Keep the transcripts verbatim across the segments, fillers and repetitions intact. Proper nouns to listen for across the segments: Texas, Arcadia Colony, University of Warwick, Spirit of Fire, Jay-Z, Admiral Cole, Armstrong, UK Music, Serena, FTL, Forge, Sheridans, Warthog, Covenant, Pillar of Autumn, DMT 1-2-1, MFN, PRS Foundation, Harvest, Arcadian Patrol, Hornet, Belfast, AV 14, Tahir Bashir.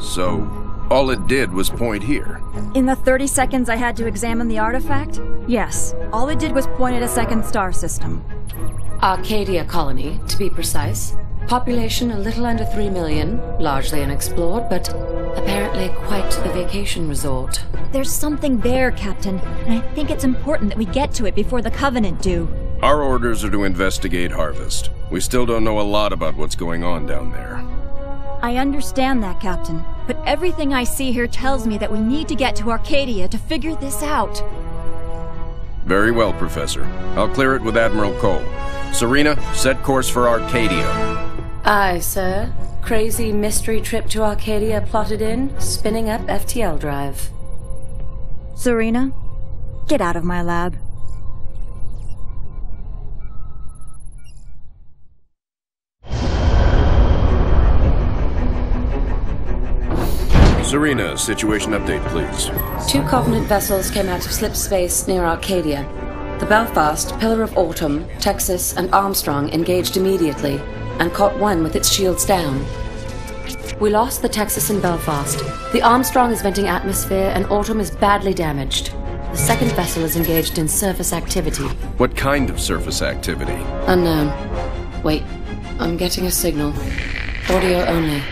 So, all it did was point here? In the thirty seconds I had to examine the artifact, yes. All it did was point at a second star system. Arcadia Colony, to be precise. Population a little under three million, largely unexplored, but apparently quite the vacation resort. There's something there, Captain, and I think it's important that we get to it before the Covenant do. Our orders are to investigate Harvest. We still don't know a lot about what's going on down there. I understand that, Captain, but everything I see here tells me that we need to get to Arcadia to figure this out. Very well, Professor. I'll clear it with Admiral Cole. Serena, set course for Arcadia. Aye, sir. Crazy mystery trip to Arcadia plotted in, spinning up F T L drive. Serena, get out of my lab. Serena, situation update, please. Two Covenant vessels came out of slip space near Arcadia. The Belfast, Pillar of Autumn, Texas, and Armstrong engaged immediately and caught one with its shields down. We lost the Texas and Belfast. The Armstrong is venting atmosphere and Autumn is badly damaged. The second vessel is engaged in surface activity. What kind of surface activity? Unknown. Wait, I'm getting a signal. Audio only.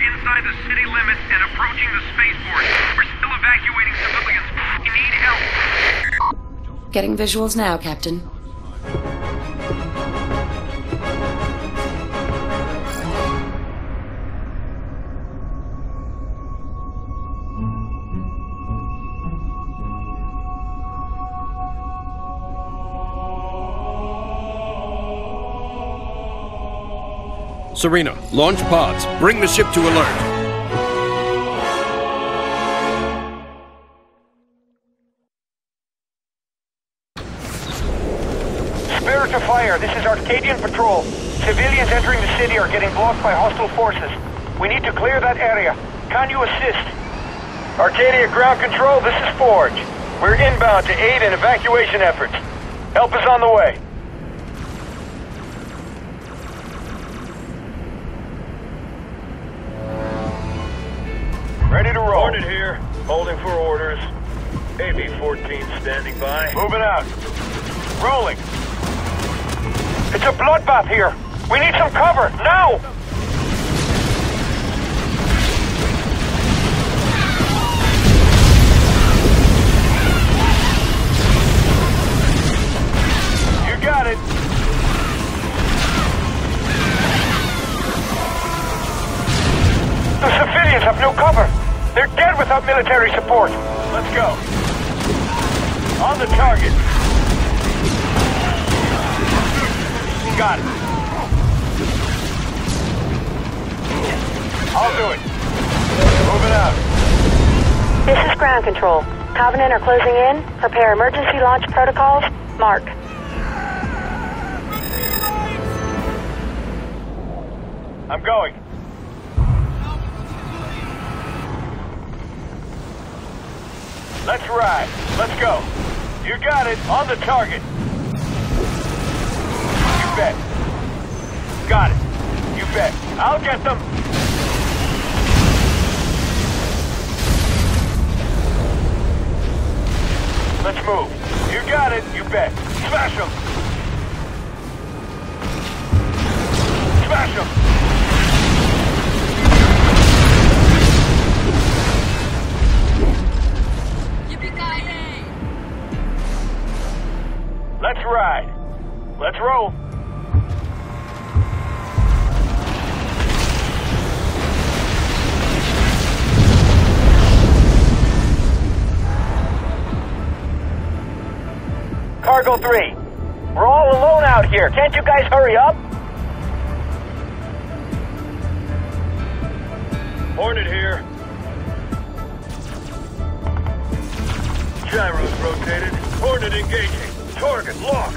Inside the city limits and approaching the spaceport. We're still evacuating civilians. We need help. Getting visuals now, Captain. Serena, launch pods. Bring the ship to alert. Spirit of Fire, this is Arcadian Patrol. Civilians entering the city are getting blocked by hostile forces. We need to clear that area. Can you assist? Arcadia Ground Control, this is Forge. We're inbound to aid in evacuation efforts. Help is on the way. Ready to roll. Hornet here, holding for orders. A V fourteen standing by. Moving out. Rolling. It's a bloodbath here. We need some cover, now! You got it. The civilians have no cover. They're dead without military support. Let's go. On the target. Got it. I'll do it. Moving out. This is ground control. Covenant are closing in. Prepare emergency launch protocols. Mark. I'm going. Let's ride. Let's go. You got it. On the target. You bet. Got it. You bet. I'll get them. Let's move. You got it. You bet. Smash them. Smash them. Let's ride. Let's roll. Cargo three. We're all alone out here. Can't you guys hurry up? Hornet here. Gyro's rotated. Hornet engaging. Target locked.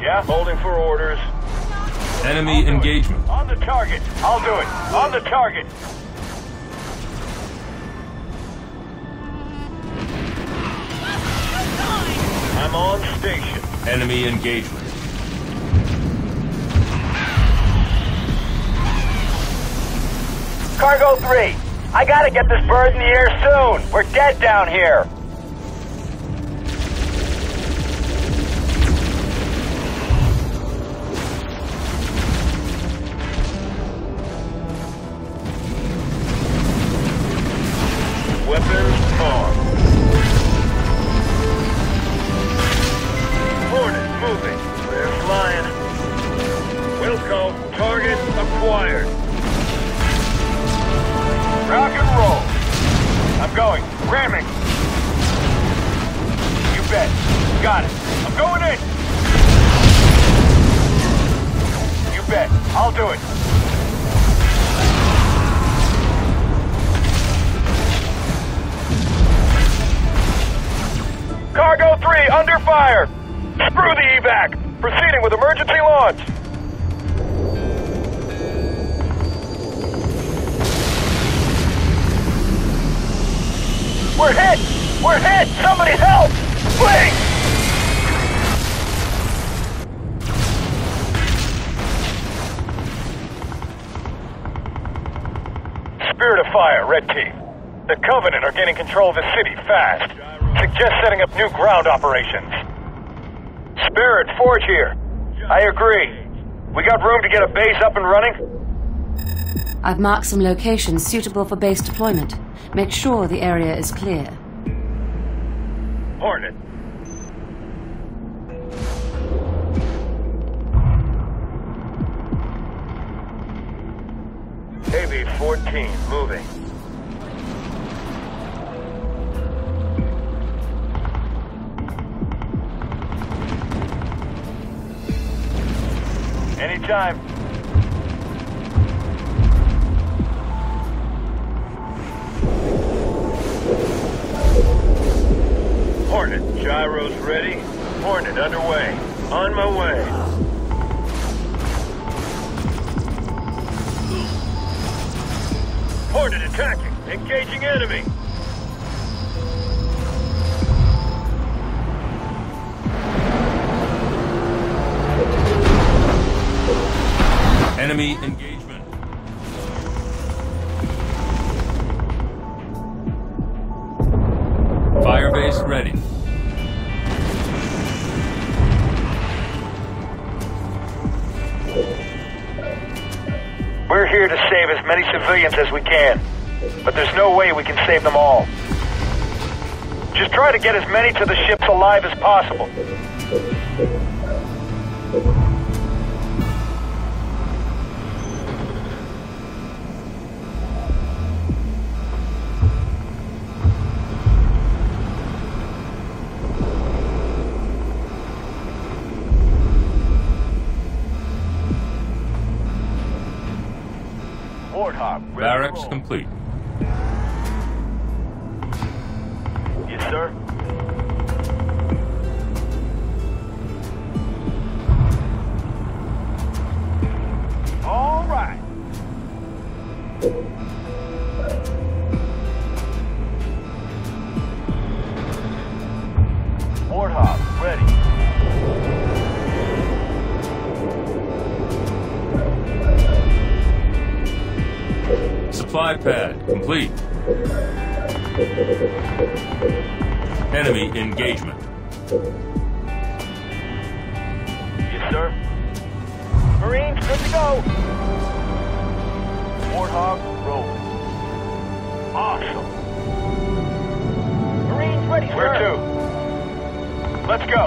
Yeah, holding for orders. Enemy engagement. On the target. I'll do it. On the target. I'm on station. Enemy engagement. Cargo three, I gotta get this bird in the air soon. We're dead down here. Weapons armed. Hornet moving. We're flying. Wilco, target acquired. Rock and roll. I'm going. Ramming. You bet. Got it. I'm going in. You bet. I'll do it. Cargo three, under fire! Screw the evac! Proceeding with emergency launch! We're hit! We're hit! Somebody help! Please! Spirit of Fire, Red Team. The Covenant are gaining control of the city fast. Suggest setting up new ground operations. Spirit, Forge here. I agree. We got room to get a base up and running? I've marked some locations suitable for base deployment. Make sure the area is clear. Hornet. A V fourteen, moving. Anytime. Hornet, gyros ready. Hornet underway. On my way. Hornet attacking. Engaging enemy. Enemy engagement. Firebase ready. We're here to save as many civilians as we can, but there's no way we can save them all. Just try to get as many to the ships alive as possible. Barracks complete. Yes, sir. All right. Warthog, ready. Supply pad complete. Enemy engagement. Yes, sir. Marines, good to go. Warthog rolling. Awesome. Marines ready, sir. Where to? Let's go.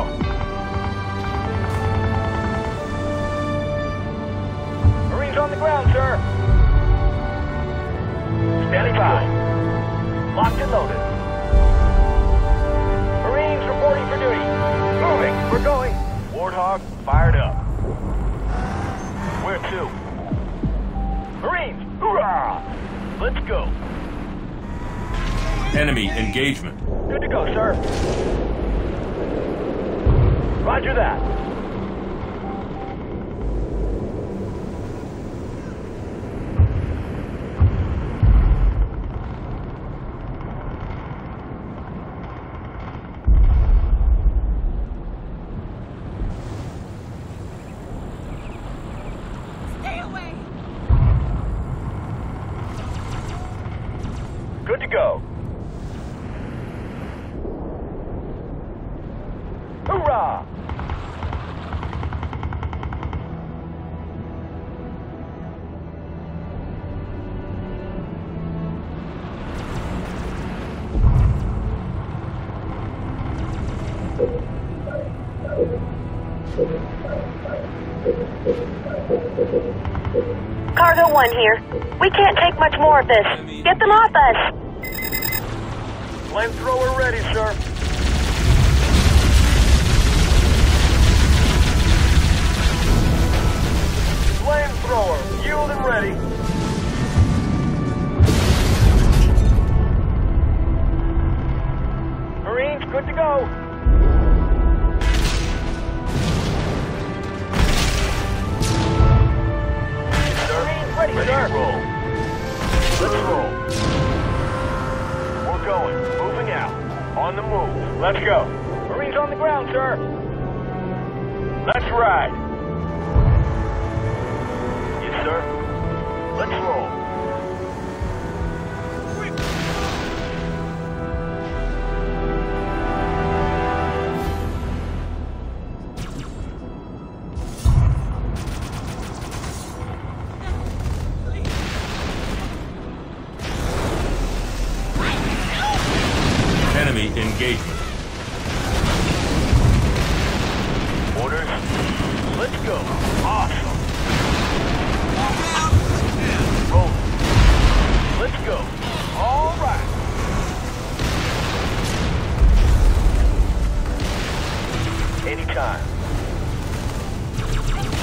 Marines on the ground, sir. Standing by. Locked and loaded. Marines reporting for duty. Moving. We're going. Warthog fired up. Where to? Marines. Hoorah! Let's go. Enemy engagement. Good to go, sir. Roger that. to go. Hoorah! Cargo one here. We can't take much more of this. Get them off us! Flamethrower ready, sir. Flamethrower, fueled and ready. Marines, good to go. Ready, Ready to roll. Let's roll. We're going. Moving out. On the move. Let's go. Marines on the ground, sir. Let's ride. Yes, sir. Let's roll. Engagement. Orders. Let's go. Awesome. Roll. Let's go. All right. Anytime.